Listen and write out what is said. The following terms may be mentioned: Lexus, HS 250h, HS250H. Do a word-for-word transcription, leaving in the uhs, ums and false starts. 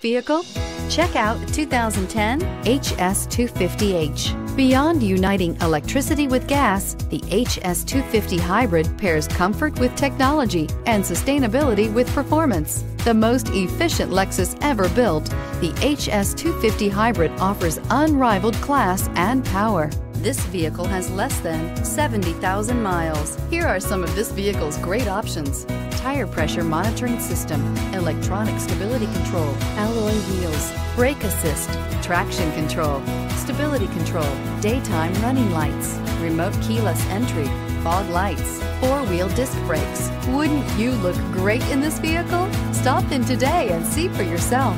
Vehicle? Check out two thousand ten H S two fifty H. Beyond uniting electricity with gas, the H S two fifty Hybrid pairs comfort with technology and sustainability with performance. The most efficient Lexus ever built, the H S two fifty Hybrid offers unrivaled class and power. This vehicle has less than seventy thousand miles. Here are some of this vehicle's great options: tire pressure monitoring system, electronic stability control, alloy wheels, brake assist, traction control, stability control, daytime running lights, remote keyless entry, fog lights, four-wheel disc brakes. Wouldn't you look great in this vehicle? Stop in today and see for yourself.